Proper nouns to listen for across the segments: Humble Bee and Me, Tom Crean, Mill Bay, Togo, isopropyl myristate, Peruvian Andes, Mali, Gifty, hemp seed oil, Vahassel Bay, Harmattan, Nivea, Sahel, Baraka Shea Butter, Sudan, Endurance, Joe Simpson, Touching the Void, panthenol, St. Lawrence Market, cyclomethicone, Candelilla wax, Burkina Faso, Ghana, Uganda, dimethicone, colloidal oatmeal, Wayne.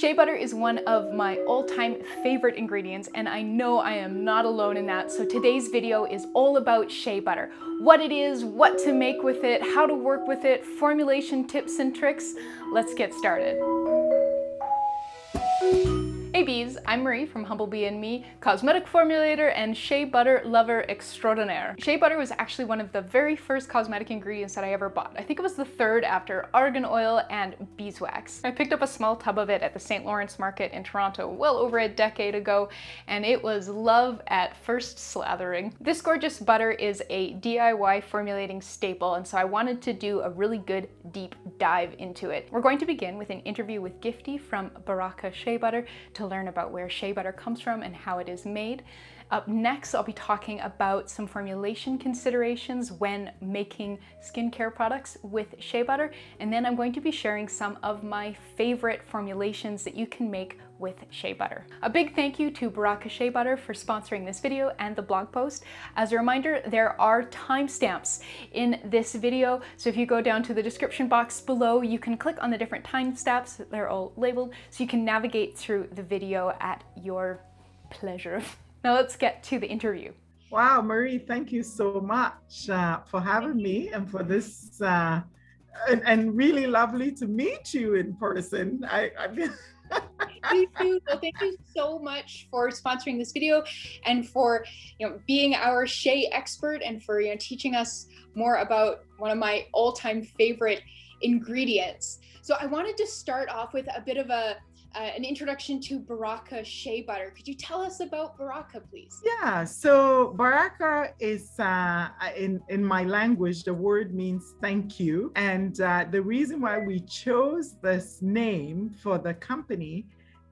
Shea butter is one of my all-time favorite ingredients, and I know I am not alone in that, so today's video is all about shea butter. What it is, what to make with it, how to work with it, formulation tips and tricks. Let's get started. Hey bees, I'm Marie from Humble Bee and Me, cosmetic formulator and shea butter lover extraordinaire. Shea butter was actually one of the very first cosmetic ingredients that I ever bought. I think it was the third after argan oil and beeswax. I picked up a small tub of it at the St. Lawrence Market in Toronto well over a decade ago, and it was love at first slathering. This gorgeous butter is a DIY formulating staple, and so I wanted to do a really good deep dive into it. We're going to begin with an interview with Gifty from Baraka Shea Butter to learn about where shea butter comes from and how it is made. Up next, I'll be talking about some formulation considerations when making skincare products with shea butter, and then I'm going to be sharing some of my favorite formulations that you can make with shea butter. A big thank you to Baraka Shea Butter for sponsoring this video and the blog post. As a reminder, there are timestamps in this video, so if you go down to the description box below, you can click on the different timestamps. They're all labeled, so you can navigate through the video at your pleasure. Now let's get to the interview. Wow, Marie, thank you so much for having me and for this, and really lovely to meet you in person. You too. Well, thank you so much for sponsoring this video and for being our shea expert and for teaching us more about one of my all-time favorite ingredients. So I wanted to start off with a bit of an introduction to Baraka Shea Butter. Could you tell us about Baraka, please? Yeah, so Baraka is, in my language, the word means thank you. And the reason why we chose this name for the company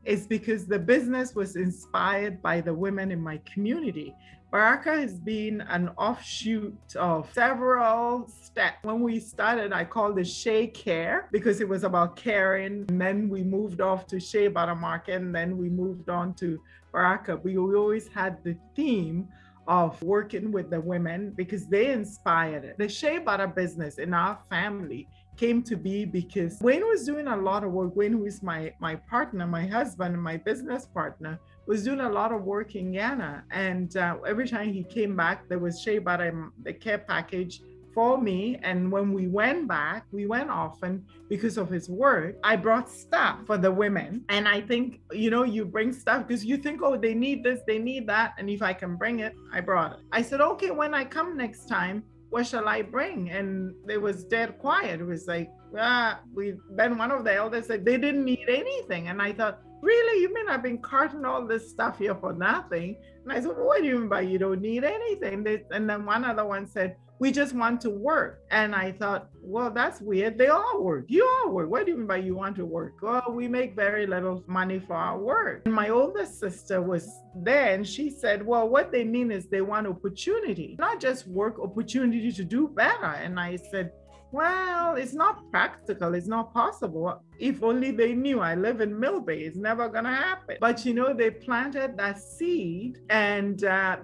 is because the business was inspired by the women in my community. Baraka has been an offshoot of several steps. When we started, I called it Shea Care because it was about caring. And then we moved off to Shea Butter Market, and then we moved on to Baraka. We always had the theme of working with the women because they inspired it. The shea butter business in our family came to be because Wayne was doing a lot of work. Wayne, who is my partner, my husband, and my business partner, was doing a lot of work in Ghana. And every time he came back, there was shea butter in the care package for me. And when we went back, we went often because of his work. I brought stuff for the women. And I think, you bring stuff because you think, oh, they need this, they need that. And if I can bring it, I brought it. I said, okay, when I come next time, what shall I bring? And it was dead quiet. It was like, one of the elders said they didn't need anything. And I thought, really? You mean I've been carting all this stuff here for nothing? And I said, well, what do you mean by you don't need anything? And then one other one said, we just want to work. And I thought, well, that's weird. They all work. You all work. What do you mean by you want to work? Well, we make very little money for our work. And my older sister was there and she said, well, what they mean is they want opportunity, not just work, opportunity to do better. And I said, well, it's not practical. It's not possible. If only they knew I live in Mill Bay, it's never going to happen. But, they planted that seed. And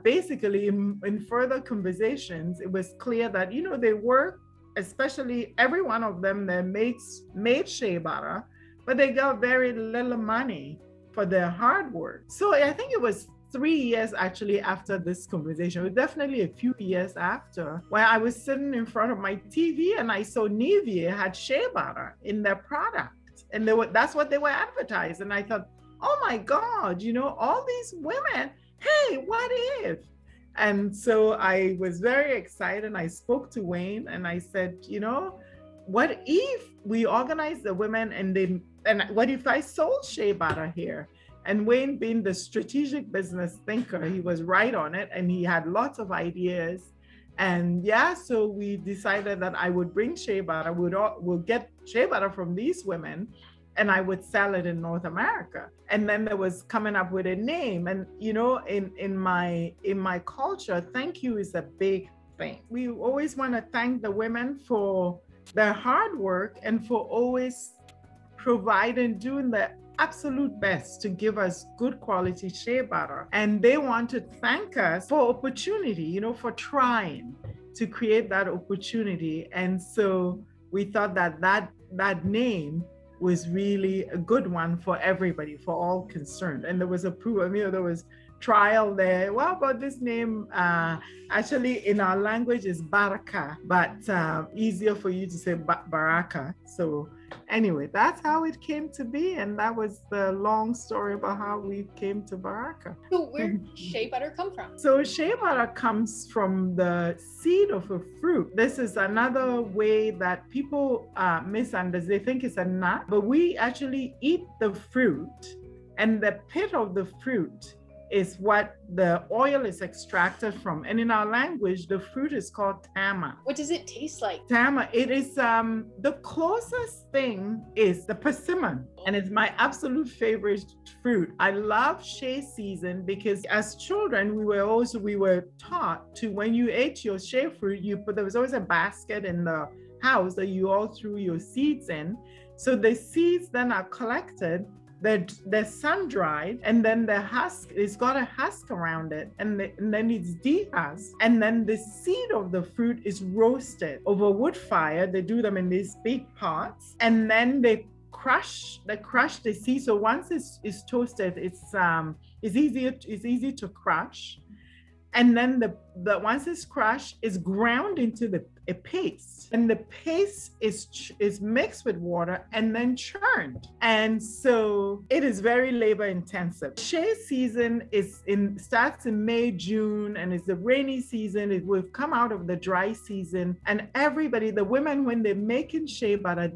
basically, in further conversations, it was clear that, they work, especially every one of them, their mates made shea butter, but they got very little money for their hard work. So I think it was 3 years actually after this conversation, it was definitely a few years after, where I was sitting in front of my TV and I saw Nivea had shea butter in their product. And that's what they were advertising. And I thought, oh my God, all these women, hey, what if? And so I was very excited and I spoke to Wayne and I said, what if we organize the women and what if I sold shea butter here? And Wayne, being the strategic business thinker, he was right on it and he had lots of ideas. And yeah, so we decided that I would bring shea butter, we'll get shea butter from these women and I would sell it in North America. And then there was coming up with a name. And in my culture, thank you is a big thing. We always want to thank the women for their hard work and for always providing, doing their absolute best to give us good quality shea butter. And they want to thank us for opportunity, for trying to create that opportunity. And so we thought that name was really a good one for everybody, for all concerned. And there was approval, you know, there was trial there. What about this name? Actually, in our language is Baraka, but easier for you to say Baraka. So anyway, that's how it came to be. And that was the long story about how we came to Baraka. So where did shea butter come from? So shea butter comes from the seed of a fruit. This is another way that people misunderstand. They think it's a nut, but we actually eat the fruit, and the pit of the fruit is what the oil is extracted from. And in our language, the fruit is called tama. What does it taste like? Tama, it is, the closest thing is the persimmon. And it's my absolute favorite fruit. I love shea season because as children, we were taught to, when you ate your shea fruit, there was always a basket in the house that you all threw your seeds in. So the seeds then are collected. They're sun-dried, and then the husk, it's got a husk around it, and then it's de-husked. And then the seed of the fruit is roasted over wood fire. They do them in these big pots, and then they crush the seed. So once it's toasted, it's easy to crush. And then once it's crushed, it's ground into a paste, and the paste is mixed with water and then churned. And so it is very labor intensive. Shea season starts in May, June, and it's the rainy season. We've come out of the dry season, and everybody, the women, when they're making shea butter,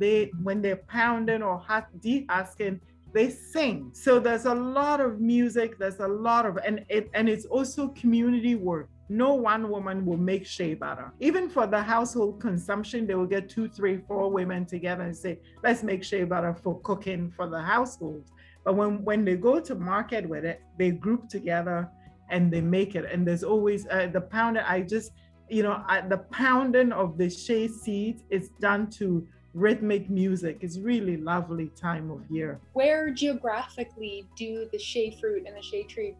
when they're pounding or de-husking, they sing. So there's a lot of music, and it's also community work. No one woman will make shea butter. Even for the household consumption, they will get 2, 3, 4 women together and say, let's make shea butter for cooking for the household. But when they go to market with it, they group together and they make it. And there's always the pounder. The pounding of the shea seeds is done to rhythmic music. It's really lovely time of year. Where geographically do the shea fruit and the shea tree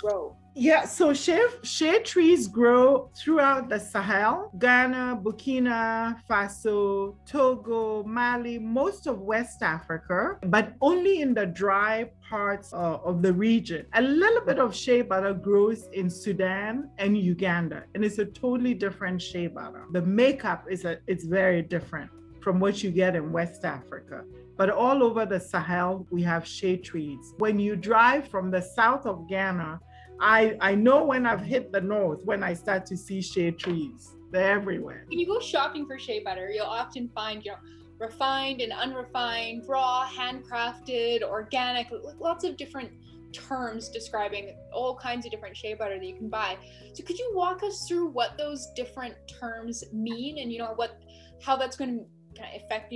grow? Yeah, so shea trees grow throughout the Sahel, Ghana, Burkina Faso, Togo, Mali, most of West Africa, but only in the dry parts of the region. A little bit of shea butter grows in Sudan and Uganda, and it's a totally different shea butter. The makeup it's very different from what you get in West Africa. But all over the Sahel, we have shea trees. When you drive from the south of Ghana, I know when I've hit the north, when I start to see shea trees. They're everywhere. When you go shopping for shea butter, you'll often find, refined and unrefined, raw, handcrafted, organic, lots of different terms describing all kinds of different shea butter that you can buy. So could you walk us through what those different terms mean, and how that's going to affect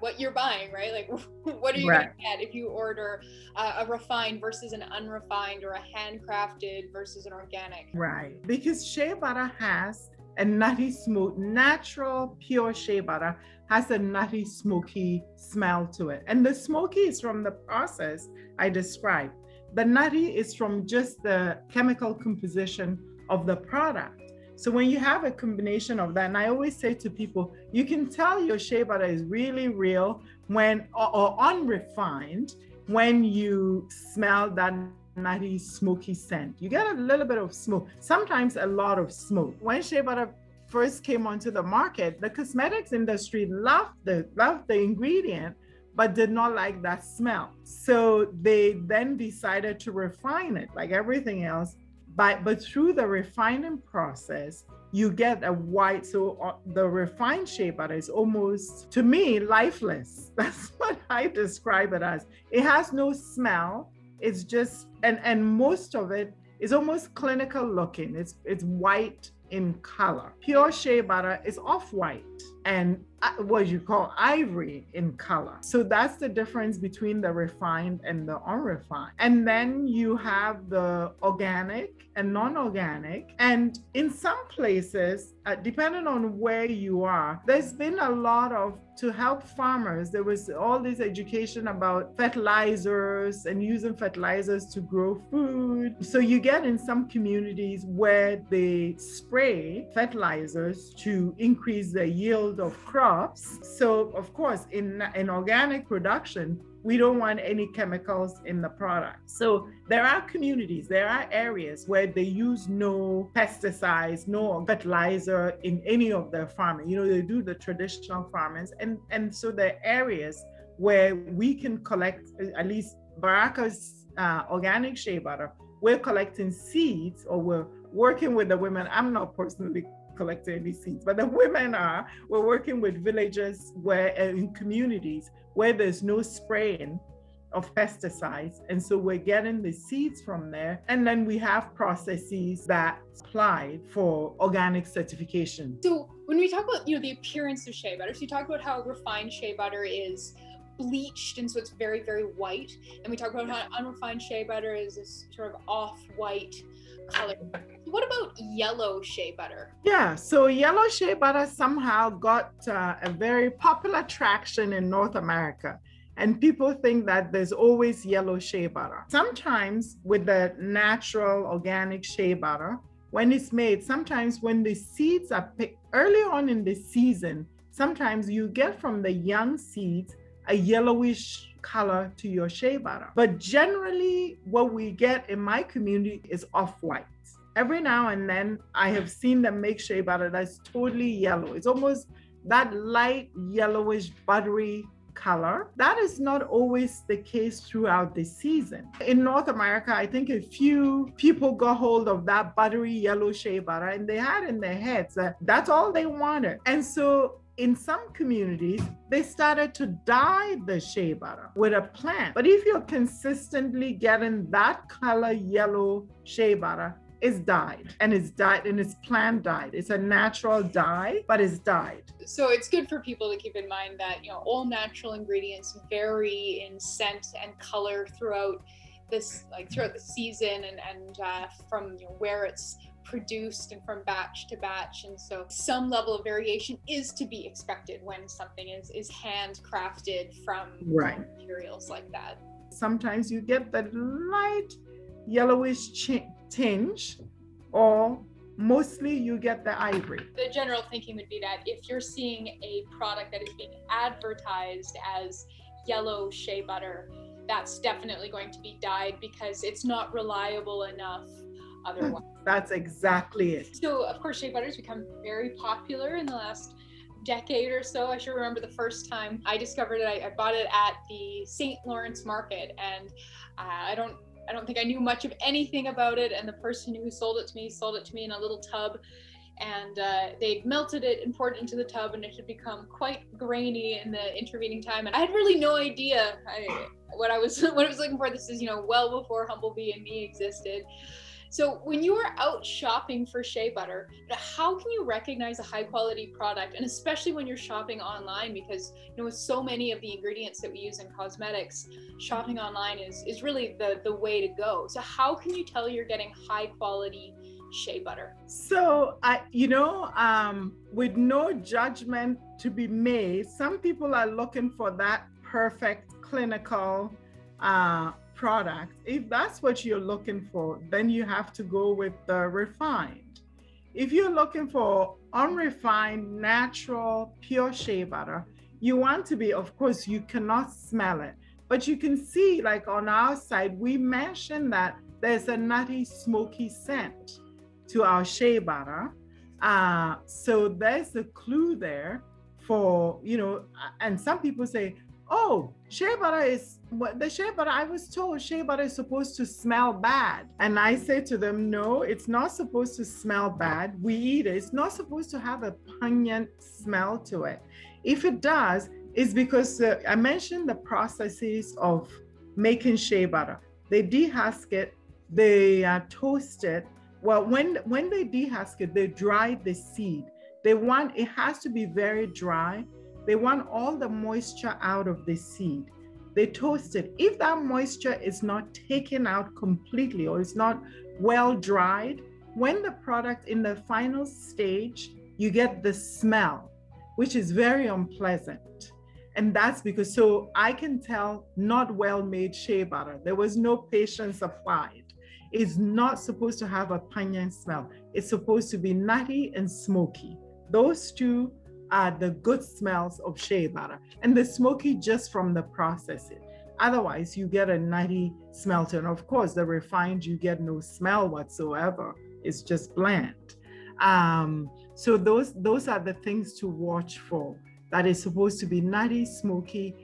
what you're buying, right? Like, what are you going to get if you order a refined versus an unrefined, or a handcrafted versus an organic? Right, because shea butter has a nutty, smooth, natural, pure shea butter has a nutty, smoky smell to it. And the smoky is from the process I described. The nutty is from just the chemical composition of the product. So when you have a combination of that, and I always say to people, you can tell your shea butter is really real or unrefined when you smell that nutty, smoky scent. You get a little bit of smoke, sometimes a lot of smoke. When shea butter first came onto the market, the cosmetics industry loved the ingredient, but did not like that smell. So they then decided to refine it, like everything else. But through the refining process, you get a white, so the refined shea butter is almost, to me, lifeless. That's what I describe it as. It has no smell. It's just, and most of it is almost clinical looking. It's white in color. Pure shea butter is off-white and what you call ivory in color. So that's the difference between the refined and the unrefined. And then you have the organic and non-organic. And in some places, depending on where you are, there's been a lot of to help farmers. There was all this education about fertilizers and using fertilizers to grow food. So you get in some communities where they spray fertilizers to increase the yield of crops. So of course, in organic production, we don't want any chemicals in the product. So there are communities, there are areas where they use no pesticides, no fertilizer in any of their farming. You know, they do the traditional farming. And so there are areas where we can collect, at least Baraka's organic shea butter, we're collecting seeds, or we're working with the women. I'm not personally collecting any seeds, but the women are. We're working with villages where, in communities where there's no spraying of pesticides. And so we're getting the seeds from there. And then we have processes that apply for organic certification. So when we talk about, you know, the appearance of shea butter, so you talk about how refined shea butter is bleached, and so it's very, very white. And we talk about how unrefined shea butter is this sort of off-white color. What about yellow shea butter? Yeah, so yellow shea butter somehow got a very popular traction in North America. And people think that there's always yellow shea butter. Sometimes with the natural organic shea butter, when it's made, sometimes when the seeds are picked early on in the season, sometimes you get from the young seeds a yellowish color to your shea butter. But generally what we get in my community is off-white. Every now and then I have seen them make shea butter that's totally yellow. It's almost that light yellowish buttery color. That is not always the case throughout the season. In North America, I think a few people got hold of that buttery yellow shea butter and they had in their heads that that's all they wanted. And so in some communities, they started to dye the shea butter with a plant. But if you're consistently getting that color yellow shea butter, it's dyed, and it's dyed, and it's plant dyed. It's a natural dye, but it's dyed. So it's good for people to keep in mind that, you know, all natural ingredients vary in scent and color throughout this, like throughout the season, and from, you know, where it's produced and from batch to batch. And so some level of variation is to be expected when something is handcrafted from materials like that. Sometimes you get that light yellowish tinge, or mostly you get the ivory. The general thinking would be that if you're seeing a product that is being advertised as yellow shea butter, that's definitely going to be dyed because it's not reliable enough otherwise. That's exactly it. So of course, shea butter has become very popular in the last decade or so. I sure remember the first time I discovered it. I bought it at the St. Lawrence Market, and I don't think I knew much of anything about it. And the person who sold it to me in a little tub, and they'd melted it and poured it into the tub, and it had become quite grainy in the intervening time. And I had really no idea what I was looking for. This is, you know, well before Humble Bee and Me existed. So when you are out shopping for shea butter, how can you recognize a high quality product? And especially when you're shopping online, because, you know, with so many of the ingredients that we use in cosmetics, shopping online is really the way to go. So how can you tell you're getting high quality shea butter? So with no judgment to be made, some people are looking for that perfect clinical product. If that's what you're looking for, then you have to go with the refined. If you're looking for unrefined, natural, pure shea butter, you want to be, of course, you cannot smell it, but you can see, like on our side, we mentioned that there's a nutty, smoky scent to our shea butter. So there's a clue there for, you know, and some people say, oh, shea butter is, the shea butter, I was told shea butter is supposed to smell bad. And I say to them, no, it's not supposed to smell bad. We eat it. It's not supposed to have a pungent smell to it. If it does, it's because I mentioned the processes of making shea butter. They dehusk it, they toast it. Well, when they dehusk it, they dry the seed. It has to be very dry. They want all the moisture out of the seed. They toast it. If that moisture is not taken out completely, or it's not well dried, when the product in the final stage, you get the smell. which is very unpleasant. And that's because, so I can tell, not well-made shea butter. There was no patience applied. It's not supposed to have a pungent smell. It's supposed to be nutty and smoky. Those two are the good smells of shea butter. And the smoky just from the processing. Otherwise, you get a nutty smell. And of course, the refined, you get no smell whatsoever. It's just bland. So those are the things to watch for. That is supposed to be nutty, smoky,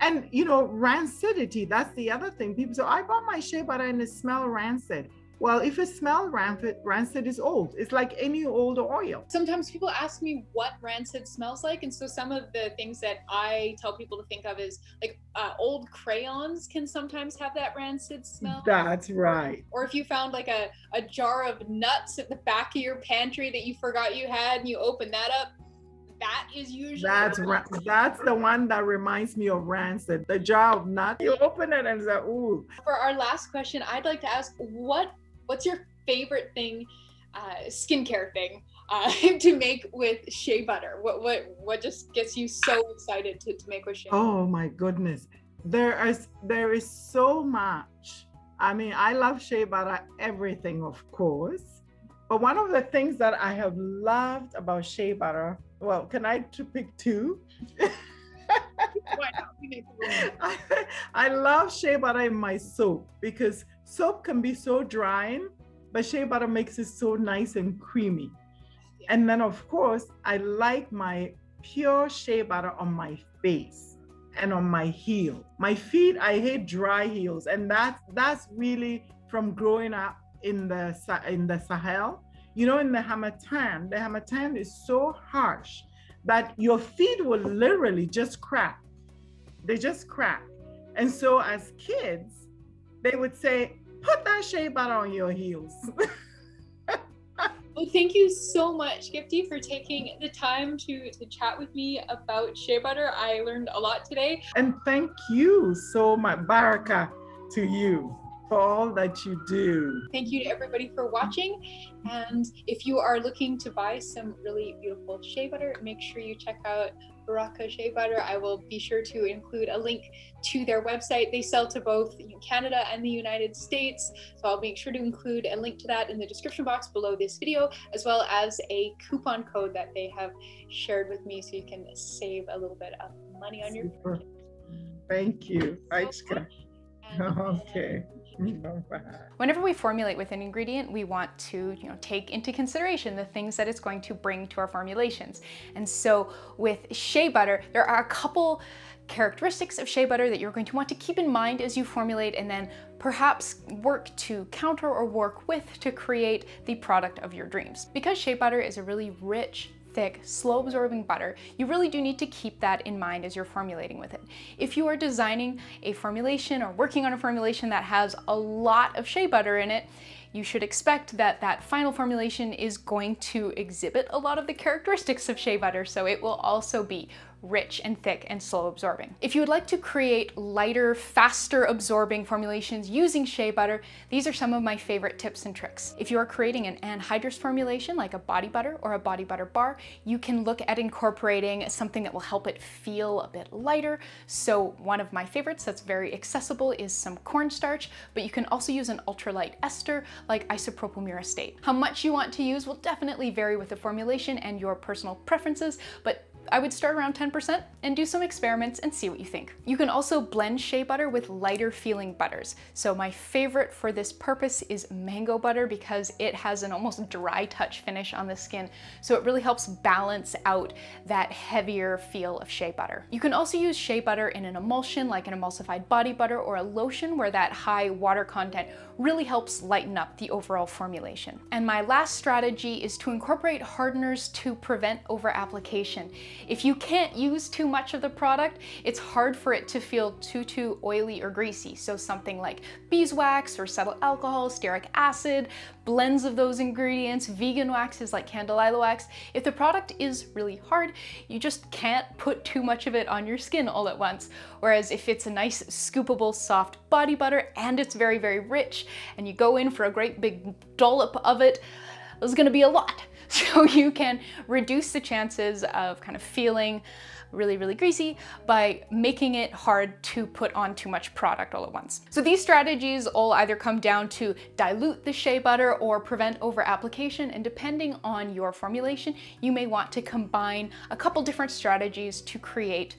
and you know, rancidity. That's the other thing. People say, I bought my shea butter and it smelled rancid. Well, if it smells rancid, rancid is old. It's like any old oil. Sometimes people ask me what rancid smells like. And so some of the things that I tell people to think of is like old crayons can sometimes have that rancid smell. That's right. Or if you found like a jar of nuts at the back of your pantry that you forgot you had and you open that up, that is usually that's the one that reminds me of rancid. The jar of nuts, you open it and it's like, ooh. For our last question, I'd like to ask, what's your favorite thing, skincare thing, to make with shea butter? What just gets you so excited to make with shea butter? Oh my goodness, there is so much. I mean, I love shea butter, everything of course, but one of the things that I have loved about shea butter. Well, can I pick two? Why not? I love shea butter in my soap because soap can be so drying, but shea butter makes it so nice and creamy. And then of course, I like my pure shea butter on my face and on my heel. My feet, I hate dry heels. And that's really from growing up in the Sahel. You know, in the Harmattan is so harsh that your feet will literally just crack. They just crack. And so as kids, they would say, put that shea butter on your heels. Well, thank you so much, Gifty, for taking the time to chat with me about shea butter. I learned a lot today. And thank you so much, Baraka, to you. All that you do. Thank you to everybody for watching, and if you are looking to buy some really beautiful shea butter, make sure you check out Baraka Shea Butter. I will be sure to include a link to their website. They sell to both Canada and the United States, so I'll make sure to include a link to that in the description box below this video, as well as a coupon code that they have shared with me, so you can save a little bit of money on your purchase. Thank you. Okay. Whenever we formulate with an ingredient, we want to, you know, take into consideration the things that it's going to bring to our formulations. And so with shea butter, there are a couple characteristics of shea butter that you're going to want to keep in mind as you formulate, and then perhaps work to counter or work with to create the product of your dreams. Because shea butter is a really rich, thick, slow-absorbing butter, you really do need to keep that in mind as you're formulating with it. If you are designing a formulation or working on a formulation that has a lot of shea butter in it, you should expect that that final formulation is going to exhibit a lot of the characteristics of shea butter, so it will also be rich and thick and slow absorbing. If you would like to create lighter, faster absorbing formulations using shea butter, these are some of my favorite tips and tricks. If you are creating an anhydrous formulation like a body butter or a body butter bar, you can look at incorporating something that will help it feel a bit lighter. So one of my favorites that's very accessible is some cornstarch, but you can also use an ultralight ester like isopropyl myristate. How much you want to use will definitely vary with the formulation and your personal preferences, but I would start around 10% and do some experiments and see what you think. You can also blend shea butter with lighter feeling butters. So my favorite for this purpose is mango butter because it has an almost dry touch finish on the skin. So it really helps balance out that heavier feel of shea butter. You can also use shea butter in an emulsion like an emulsified body butter or a lotion where that high water content really helps lighten up the overall formulation. And my last strategy is to incorporate hardeners to prevent over application. If you can't use too much of the product, it's hard for it to feel too oily or greasy. So something like beeswax or cetyl alcohol, stearic acid, blends of those ingredients, vegan waxes like Candelilla wax. If the product is really hard, you just can't put too much of it on your skin all at once. Whereas if it's a nice scoopable soft body butter and it's very, very rich and you go in for a great big dollop of it, there's gonna be a lot. So you can reduce the chances of kind of feeling really, really greasy by making it hard to put on too much product all at once. So these strategies all either come down to dilute the shea butter or prevent over application. And depending on your formulation, you may want to combine a couple different strategies to create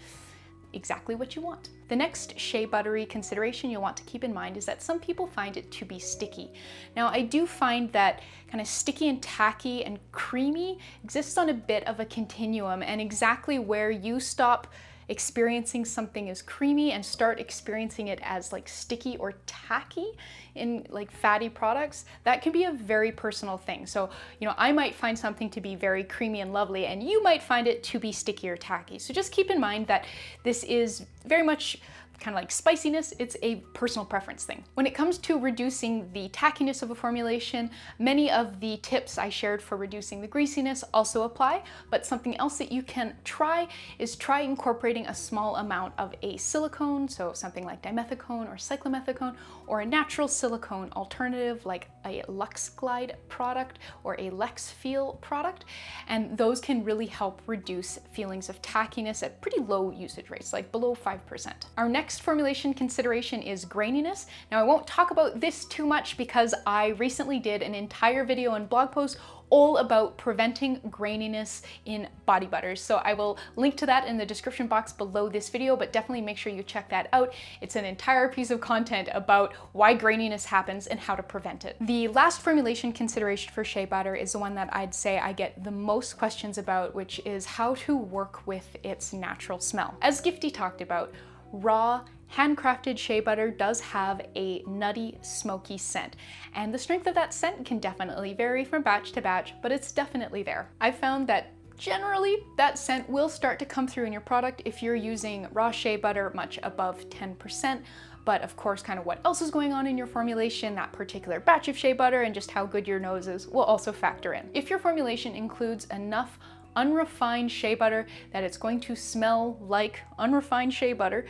exactly what you want. The next shea buttery consideration you'll want to keep in mind is that some people find it to be sticky. Now, I do find that kind of sticky and tacky and creamy exists on a bit of a continuum, and exactly where you stop experiencing something as creamy and start experiencing it as like sticky or tacky in like fatty products, that can be a very personal thing. So, you know, I might find something to be very creamy and lovely, and you might find it to be sticky or tacky. So just keep in mind that this is very much kind of like spiciness, it's a personal preference thing. When it comes to reducing the tackiness of a formulation, many of the tips I shared for reducing the greasiness also apply, but something else that you can try is try incorporating a small amount of a silicone, so something like dimethicone or cyclomethicone, or a natural silicone alternative like a Lux Glide product or a Lex Feel product, and those can really help reduce feelings of tackiness at pretty low usage rates, like below 5%. Our next formulation consideration is graininess. Now, I won't talk about this too much because I recently did an entire video and blog post all about preventing graininess in body butters. So I will link to that in the description box below this video, but definitely make sure you check that out. It's an entire piece of content about why graininess happens and how to prevent it. The last formulation consideration for shea butter is the one that I'd say I get the most questions about, which is how to work with its natural smell. As Gifty talked about, raw, handcrafted shea butter does have a nutty, smoky scent, and the strength of that scent can definitely vary from batch to batch, but it's definitely there. I've found that generally, that scent will start to come through in your product if you're using raw shea butter much above 10%, but of course, kind of what else is going on in your formulation, that particular batch of shea butter, and just how good your nose is will also factor in. If your formulation includes enough unrefined shea butter that it's going to smell like unrefined shea butter,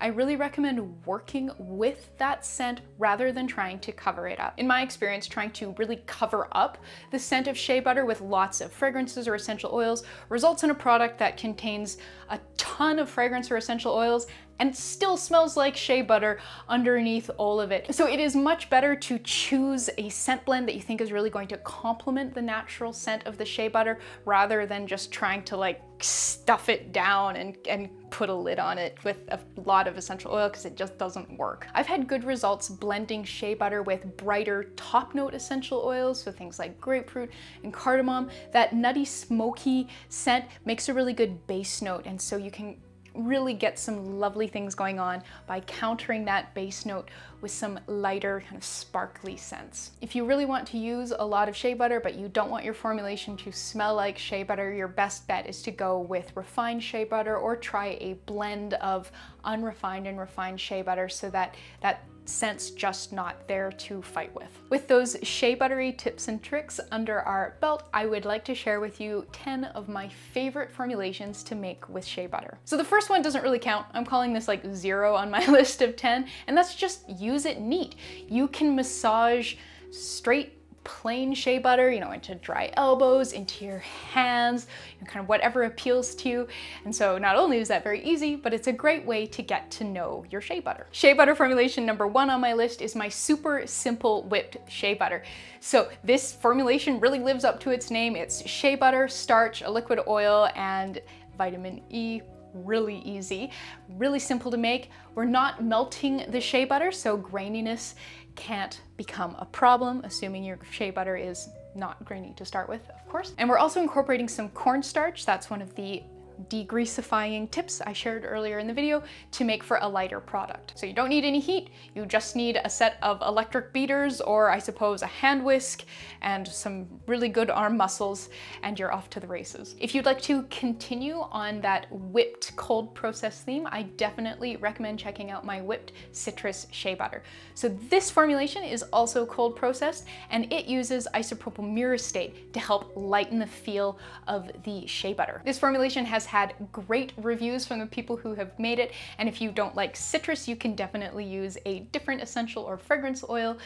I really recommend working with that scent rather than trying to cover it up. In my experience, trying to really cover up the scent of shea butter with lots of fragrances or essential oils results in a product that contains a ton of fragrance or essential oils and still smells like shea butter underneath all of it. So it is much better to choose a scent blend that you think is really going to complement the natural scent of the shea butter rather than just trying to like stuff it down and put a lid on it with a lot of essential oil, because it just doesn't work. I've had good results blending shea butter with brighter top note essential oils, so things like grapefruit and cardamom. That nutty, smoky scent makes a really good base note, and so you can really get some lovely things going on by countering that base note with some lighter kind of sparkly scents. If you really want to use a lot of shea butter but you don't want your formulation to smell like shea butter, your best bet is to go with refined shea butter or try a blend of unrefined and refined shea butter so that that scent's just not there to fight with. With those shea buttery tips and tricks under our belt, I would like to share with you 10 of my favorite formulations to make with shea butter. So the first one doesn't really count. I'm calling this like 0 on my list of 10, and that's just use it neat. You can massage straight plain shea butter, you know, into dry elbows, into your hands, and kind of whatever appeals to you. And so not only is that very easy, but it's a great way to get to know your shea butter. Shea butter formulation number 1 on my list is my super simple whipped shea butter. So this formulation really lives up to its name. It's shea butter, starch, a liquid oil, and vitamin E. Really easy, really simple to make. We're not melting the shea butter, so graininess can't become a problem, assuming your shea butter is not grainy to start with, of course. And we're also incorporating some cornstarch. That's one of the degreasifying tips I shared earlier in the video to make for a lighter product. So you don't need any heat, you just need a set of electric beaters or I suppose a hand whisk and some really good arm muscles, and you're off to the races. If you'd like to continue on that whipped cold process theme, I definitely recommend checking out my whipped citrus shea butter. So this formulation is also cold processed, and it uses isopropyl myristate to help lighten the feel of the shea butter. This formulation has had great reviews from the people who have made it, and if you don't like citrus, you can definitely use a different essential or fragrance oil,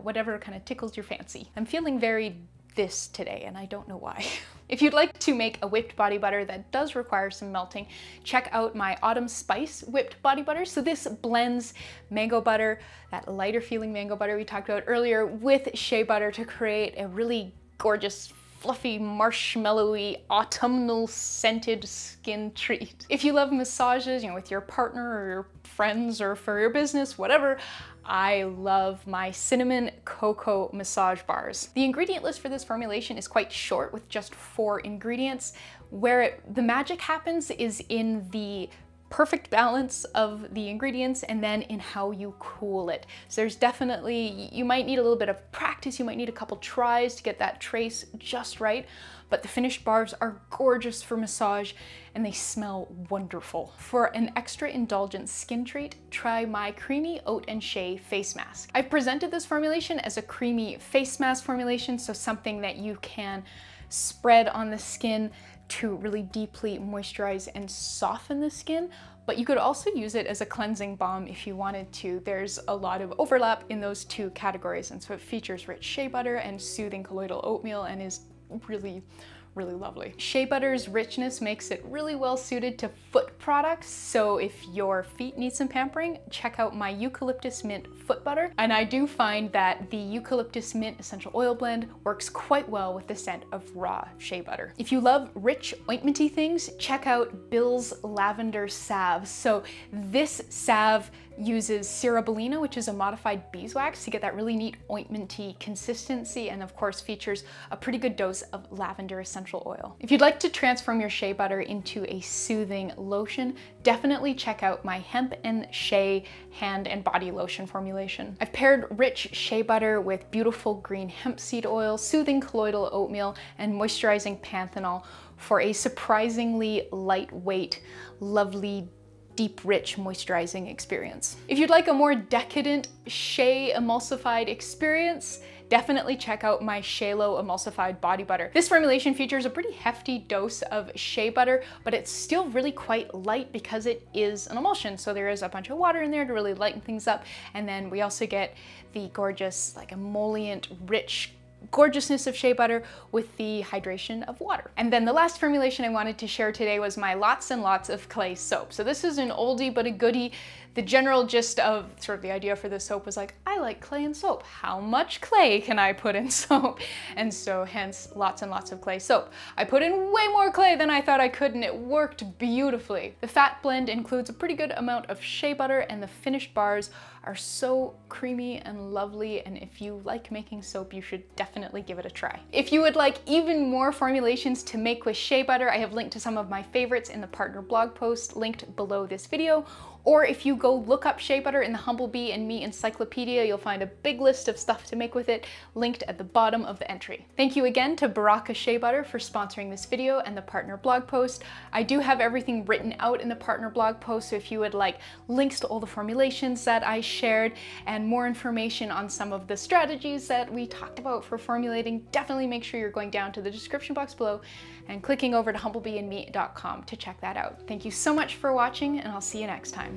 whatever kind of tickles your fancy. I'm feeling very this today, and I don't know why. If you'd like to make a whipped body butter that does require some melting, check out my Autumn Spice whipped body butter. So this blends mango butter, that lighter feeling mango butter we talked about earlier, with shea butter to create a really gorgeous, fluffy, marshmallowy, autumnal scented skin treat. If you love massages, you know, with your partner or your friends or for your business, whatever, I love my cinnamon cocoa massage bars. The ingredient list for this formulation is quite short with just 4 ingredients. Where the magic happens is in the perfect balance of the ingredients and then in how you cool it. So there's definitely, you might need a little bit of practice, you might need a couple tries to get that trace just right, but the finished bars are gorgeous for massage and they smell wonderful. For an extra indulgent skin treat, try my Creamy Oat and Shea Face Mask. I've presented this formulation as a creamy face mask formulation, so something that you can spread on the skin to really deeply moisturize and soften the skin, but you could also use it as a cleansing balm if you wanted to. There's a lot of overlap in those two categories, and so it features rich shea butter and soothing colloidal oatmeal and is really, really lovely. Shea butter's richness makes it really well suited to foot products, so if your feet need some pampering, check out my eucalyptus mint foot butter. And I do find that the eucalyptus mint essential oil blend works quite well with the scent of raw shea butter. If you love rich ointmenty things, check out Bill's Lavender Salve. So this salve uses cerobalena, which is a modified beeswax, to get that really neat ointmenty consistency, and of course features a pretty good dose of lavender essential oil. If you'd like to transform your shea butter into a soothing lotion, definitely check out my hemp and shea hand and body lotion formulation. I've paired rich shea butter with beautiful green hemp seed oil, soothing colloidal oatmeal, and moisturizing panthenol for a surprisingly lightweight, lovely, deep, rich, moisturizing experience. If you'd like a more decadent shea emulsified experience, definitely check out my Shea-Lo Emulsified Body Butter. This formulation features a pretty hefty dose of shea butter, but it's still really quite light because it is an emulsion. So there is a bunch of water in there to really lighten things up. And then we also get the gorgeous, like emollient, rich gorgeousness of shea butter with the hydration of water. And then the last formulation I wanted to share today was my Lots and Lots of Clay soap. So this is an oldie but a goodie. The general gist of sort of the idea for this soap was like, I like clay in soap. How much clay can I put in soap? And so hence Lots and Lots of Clay soap. I put in way more clay than I thought I could and it worked beautifully. The fat blend includes a pretty good amount of shea butter and the finished bars are so creamy and lovely, and if you like making soap, you should definitely give it a try. If you would like even more formulations to make with shea butter, I have linked to some of my favorites in the partner blog post linked below this video. Or if you go look up shea butter in the Humble Bee and Me encyclopedia, you'll find a big list of stuff to make with it linked at the bottom of the entry. Thank you again to Baraka Shea Butter for sponsoring this video and the partner blog post. I do have everything written out in the partner blog post, so if you would like links to all the formulations that I shared and more information on some of the strategies that we talked about for formulating, definitely make sure you're going down to the description box below and clicking over to humblebeeandme.com to check that out. Thank you so much for watching, and I'll see you next time.